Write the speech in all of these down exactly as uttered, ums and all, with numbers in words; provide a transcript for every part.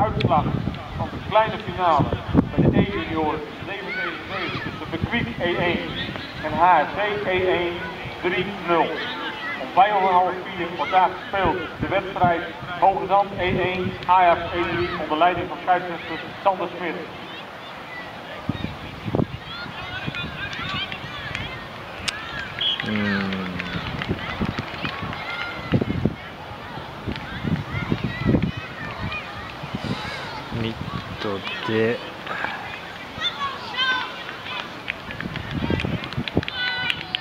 Uitslag van de kleine finale bij de E-junioren zeven zeven zeven tussen de Quick E één en H R C E één drie nul. Om vijf over half vier wordt daar gespeeld de wedstrijd Hoogezand E één, Ajax E drie onder leiding van scheidsrechter Sander Smit. Hmm. Niet tot de...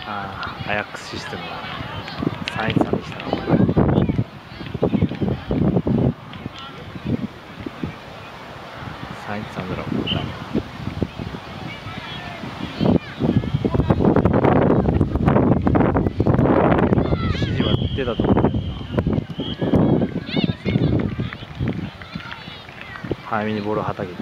Ah, Ajax systeem. Science aan de早めにボールをはたけて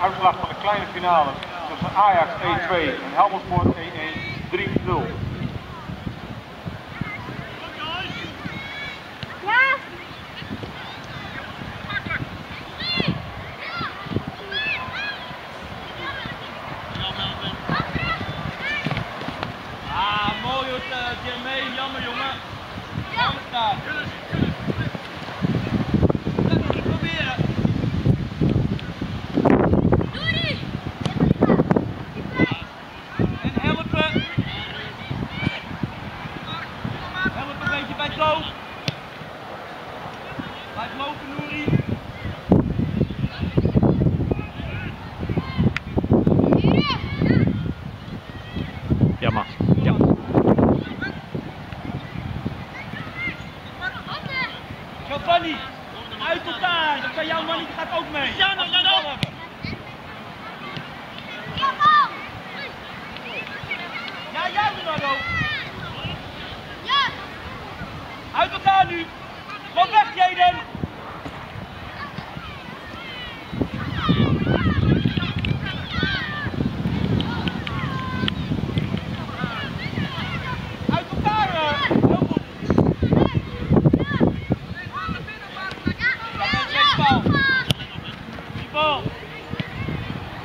Uitslag van de kleine finale tussen Ajax E twee en Helmersport E één drie nul. Ah, mooi het Jim mee, jammer jongen. Jammer staan. Jovanni, uit tot daar, dat kan jouw man niet, gaat ook mee. Ja, nou, ja, nou. Ja, ja, Ronaldo. Ja. Uit tot daar nu. Wat weg, Jayden.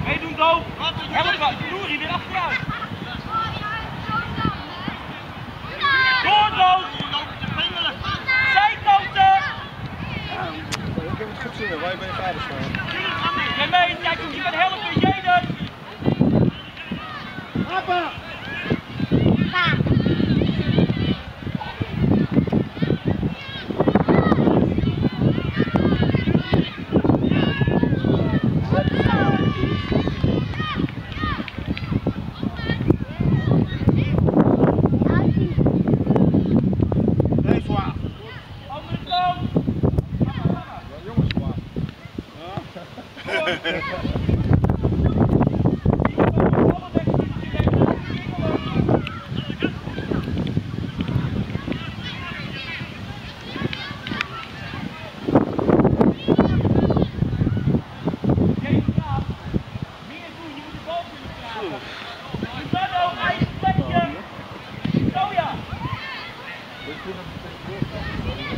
Meedoen, Doof. Help me, Nouri, weer achteruit.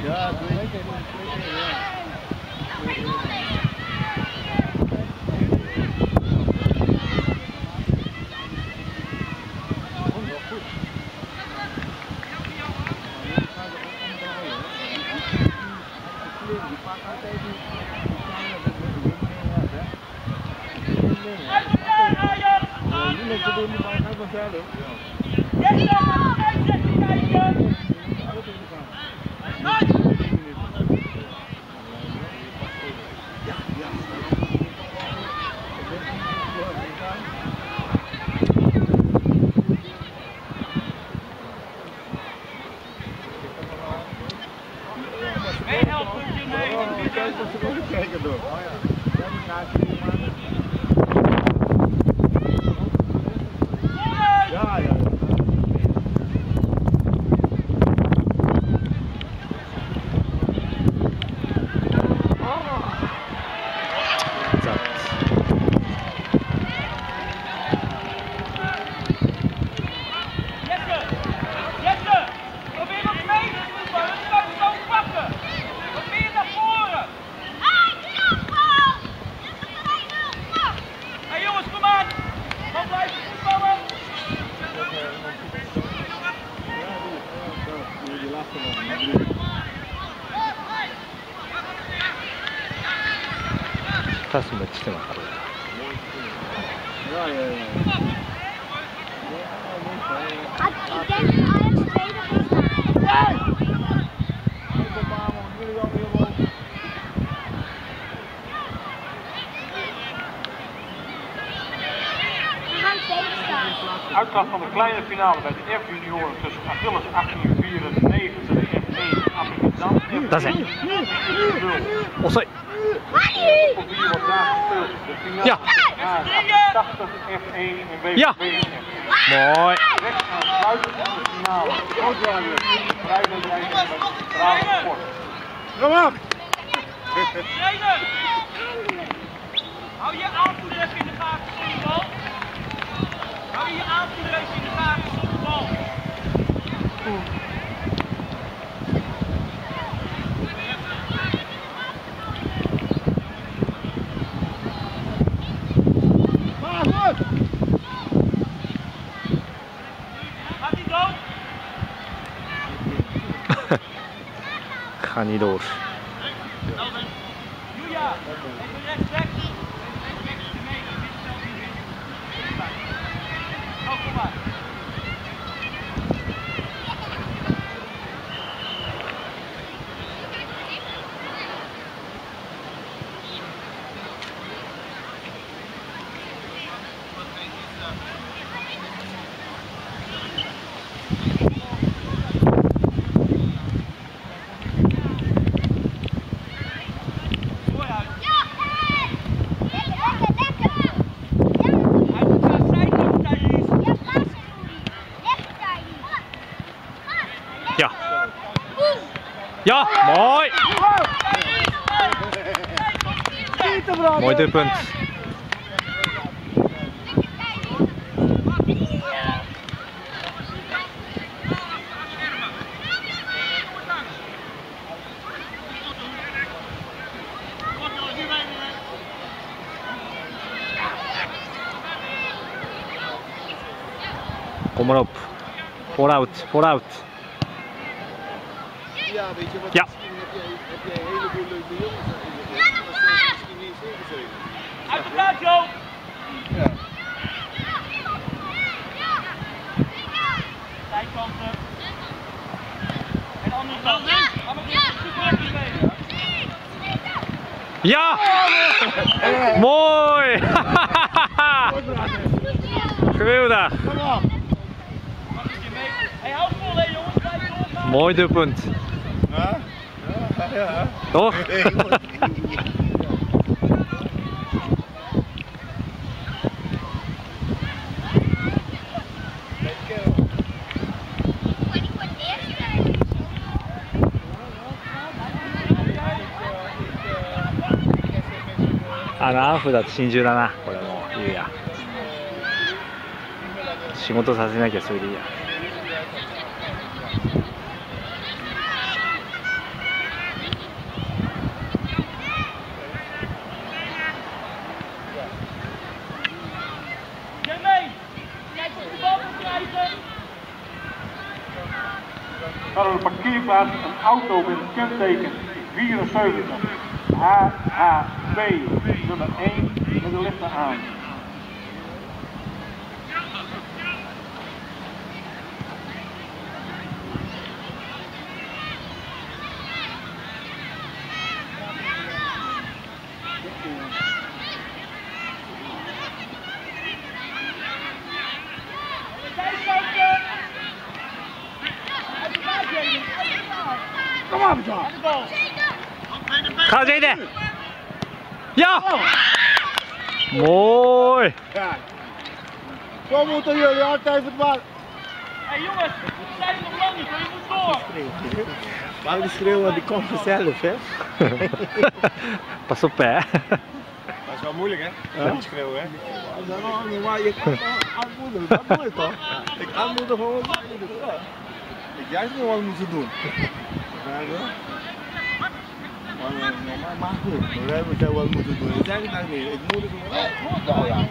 Ja, doe ik. Uitslag van de kleine finale bij de F-junioren tussen Achilles achttien vierennegentig en E één Amsterdam. Dat is het. Ossé. Op wie wordt daar gespeeld? De finale ja. tachtig F één en W B F. Ja. Mooi. Rechts aansluitend in de finale. Grootjaarlijks. Vrijdagrijden bij Braafsport. Kom op. Hou je aanvoerder in de gaten voor de bal. Hou je aanvoerder in de gaten voor de bal. Gaat hij dood? Ga niet door. Julia, even rechts, rechts. Ja, mooi! Mooi doelpunt. Kom maar op. Vooruit, vooruit. Ja, weet je, want ja. Misschien heb jij, heb jij een heleboel leuke jongens in de ja, dat is misschien niet eens ingezeten. Uit de plaats, Jo! Ja. Zijkanten. En anders dan links. Maar we moeten super spelen. Ja! Mooi! Geweldig! Hij houdt vol, hè, jongens. Mooi doelpunt. Ja, ja, ja. Toch?あのアフだと真珠だなこれもういいや仕事させなきゃそれでいいや parkeerplaats een auto met het kenteken vierenzeventig H H twee nummer één met de lichten aan. Ga zitten! Ja! Oh. Mooi! Ja. Zo moeten jullie altijd het maar. Hé hey jongens, we zijn nog lang niet, maar je moet door! Wou die schreeuwen, die komt vanzelf, hè? Pas op, hè? Dat is wel moeilijk, hè? Ja. Schreeuwen, hè? Maar je kan aanmoedigen, dat moet je toch? Ik aanmoedig gewoon. Ik juist niet wat we moeten doen. Maar maakt niet uit, we hebben wat we moeten doen. Dat zeg ik nog niet, ik moet het gewoon uit.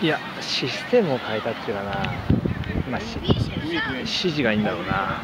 いや、システムを変えたっていうのはな、まあ、指示がいいんだろうな。